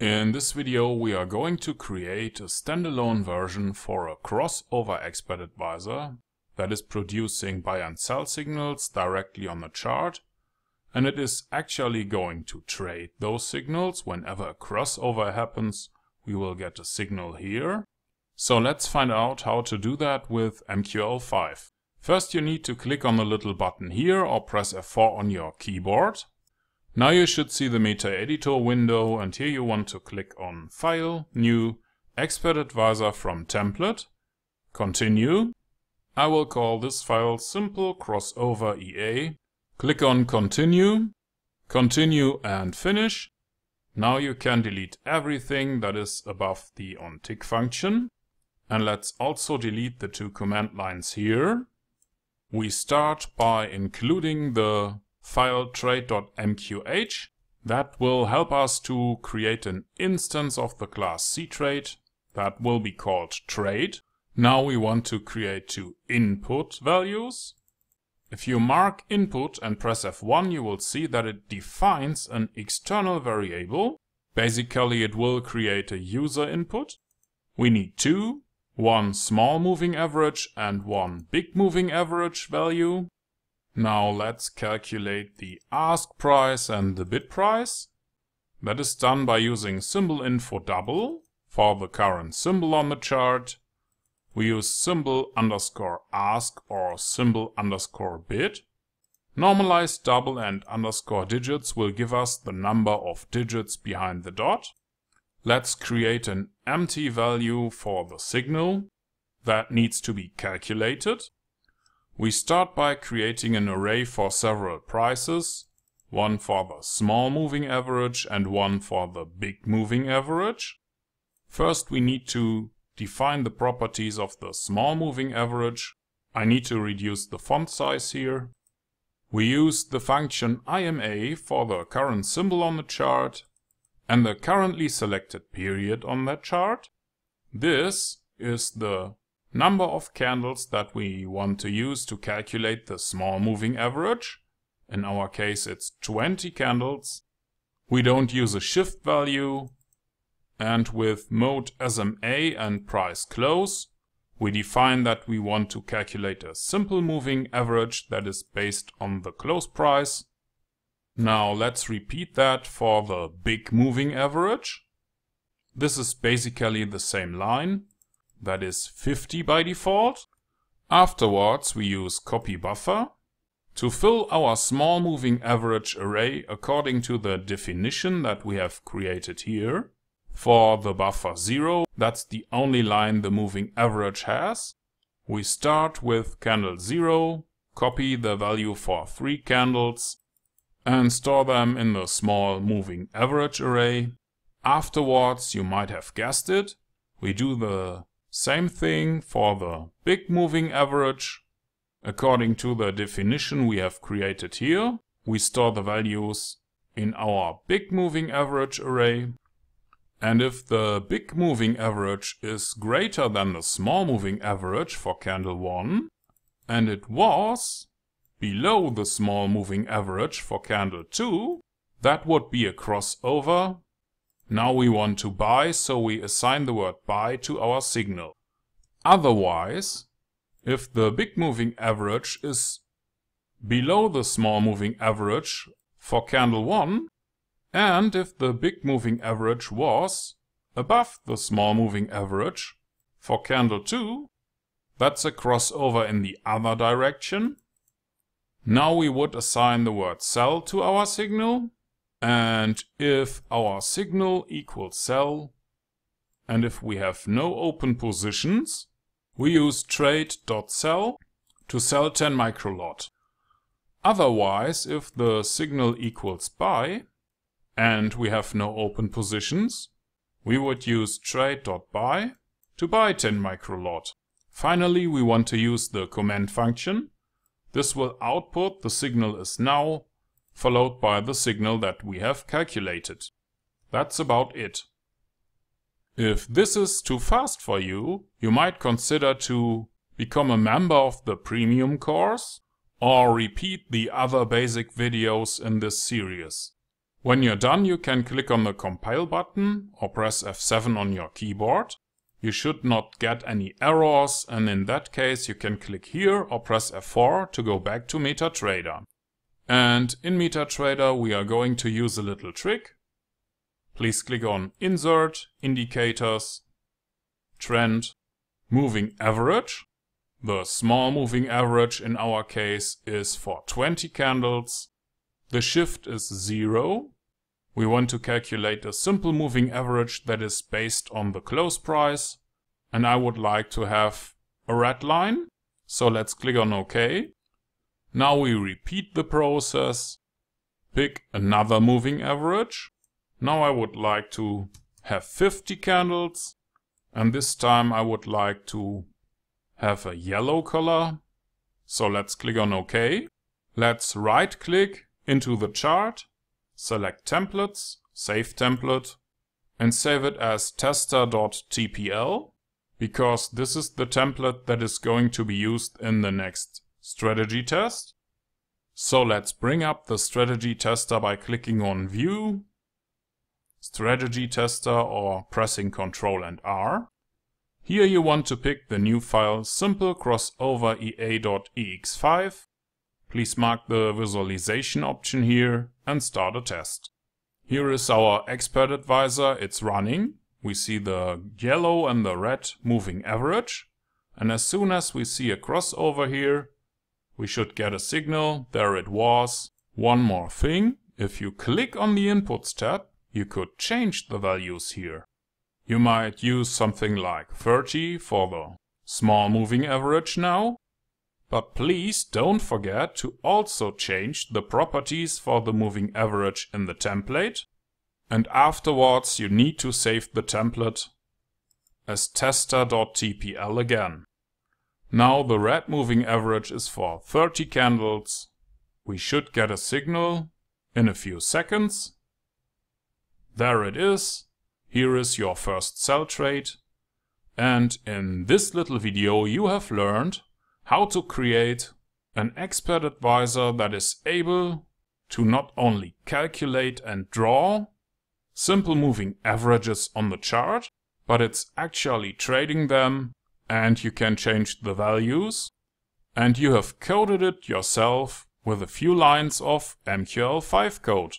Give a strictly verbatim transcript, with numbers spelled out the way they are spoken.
In this video we are going to create a standalone version for a crossover expert advisor that is producing buy and sell signals directly on the chart, and it is actually going to trade those signals. Whenever a crossover happens, we will get a signal here. So let's find out how to do that with M Q L five. First you need to click on the little button here or press F four on your keyboard. Now you should see the MetaEditor window, and here you want to click on File, New, Expert Advisor from Template, Continue. I will call this file Simple Crossover E A. Click on Continue, Continue and Finish. Now you can delete everything that is above the onTick function. And let's also delete the two command lines here. We start by including the file trade.mqh. That will help us to create an instance of the class CTrade that will be called trade. Now we want to create two input values. If you mark input and press F one, you will see that it defines an external variable. Basically it will create a user input. We need two, one small moving average and one big moving average value. Now let's calculate the ask price and the bid price. That is done by using symbol info double for the current symbol on the chart. We use symbol underscore ask or symbol underscore bid. Normalized double and underscore digits will give us the number of digits behind the dot. Let's create an empty value for the signal that needs to be calculated. We start by creating an array for several prices, one for the small moving average and one for the big moving average. First we need to define the properties of the small moving average. I need to reduce the font size here. We use the function I M A for the current symbol on the chart and the currently selected period on that chart. This is the number of candles that we want to use to calculate the small moving average. In our case it's twenty candles. We don't use a shift value, and with mode S M A and price close we define that we want to calculate a simple moving average that is based on the close price. Now let's repeat that for the big moving average. This is basically the same line. That is fifty by default. Afterwards we use copy buffer to fill our small moving average array according to the definition that we have created here. For the buffer zero, that's the only line the moving average has. We start with candle zero, copy the value for three candles and store them in the small moving average array. Afterwards, you might have guessed it, we do the same thing for the big moving average. According to the definition we have created here, we store the values in our big moving average array. And if the big moving average is greater than the small moving average for candle one, and it was below the small moving average for candle two, that would be a crossover. Now we want to buy, so we assign the word buy to our signal. Otherwise, if the big moving average is below the small moving average for candle one, and if the big moving average was above the small moving average for candle two, that's a crossover in the other direction. Now we would assign the word sell to our signal. And if our signal equals sell, and if we have no open positions, we use trade.sell to sell ten microlot. Otherwise, if the signal equals buy, and we have no open positions, we would use trade.buy to buy ten microlot. Finally, we want to use the command function. This will output the signal is now, followed by the signal that we have calculated. That's about it. If this is too fast for you, you might consider to become a member of the premium course or repeat the other basic videos in this series. When you're done, you can click on the compile button or press F seven on your keyboard. You should not get any errors, and in that case you can click here or press F four to go back to MetaTrader. And in MetaTrader we are going to use a little trick. Please click on Insert, Indicators, Trend, Moving Average. The small moving average in our case is for twenty candles. The shift is zero. We want to calculate a simple moving average that is based on the close price, and I would like to have a red line, so let's click on OK. Now we repeat the process, pick another moving average. Now I would like to have fifty candles, and this time I would like to have a yellow color, so let's click on OK. Let's right click into the chart, select Templates, Save Template, and save it as tester dot t p l, because this is the template that is going to be used in the next strategy test. So let's bring up the Strategy Tester by clicking on View, Strategy Tester, or pressing Ctrl and R. Here you want to pick the new file Simple Crossover E A dot E X five. Please mark the visualization option here and start a test. Here is our expert advisor, it's running. We see the yellow and the red moving average. And as soon as we see a crossover here, we should get a signal. There it was. One more thing, if you click on the Inputs tab, you could change the values here. You might use something like thirty for the small moving average now. But please don't forget to also change the properties for the moving average in the template, and afterwards you need to save the template as tester dot t p l again. Now the red moving average is for thirty candles. We should get a signal in a few seconds. There it is. Here is your first sell trade. And in this little video you have learned how to create an expert advisor that is able to not only calculate and draw simple moving averages on the chart, but it's actually trading them, and you can change the values, and you have coded it yourself with a few lines of M Q L five code.